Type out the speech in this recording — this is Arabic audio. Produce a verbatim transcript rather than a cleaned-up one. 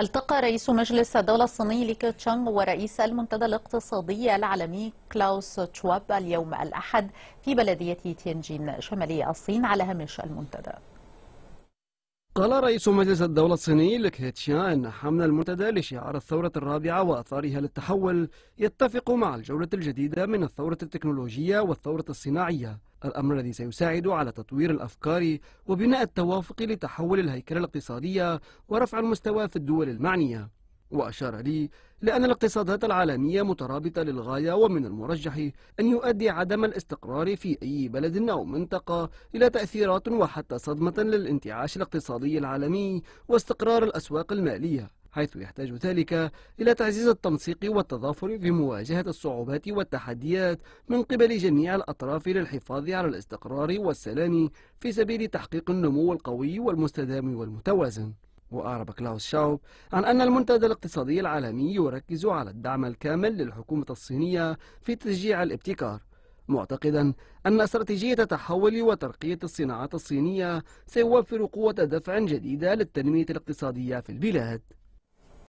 التقى رئيس مجلس الدولة الصيني لي كه تشيانغ ورئيس المنتدى الاقتصادي العالمي كلاوس شواب اليوم الأحد في بلدية تيانجين شمالي الصين على هامش المنتدى. قال رئيس مجلس الدولة الصيني لي كه تشيانغ أن حمل المنتدى لشعار الثورة الرابعة وآثارها للتحول يتفق مع الجولة الجديدة من الثورة التكنولوجية والثورة الصناعية، الأمر الذي سيساعد على تطوير الأفكار وبناء التوافق لتحول الهيكلة الاقتصادية ورفع المستوى في الدول المعنية. وأشار لي لأن الاقتصادات العالمية مترابطة للغاية، ومن المرجح أن يؤدي عدم الاستقرار في أي بلد أو منطقة إلى تأثيرات وحتى صدمة للانتعاش الاقتصادي العالمي واستقرار الأسواق المالية، حيث يحتاج ذلك إلى تعزيز التنسيق والتضافر في مواجهة الصعوبات والتحديات من قبل جميع الأطراف للحفاظ على الاستقرار والسلام في سبيل تحقيق النمو القوي والمستدام والمتوازن. وأعرب كلاوس شواب عن أن المنتدى الاقتصادي العالمي يركز على الدعم الكامل للحكومة الصينية في تشجيع الابتكار، معتقدا أن استراتيجية تحول وترقية الصناعات الصينية سيوفر قوة دفع جديدة للتنمية الاقتصادية في البلاد.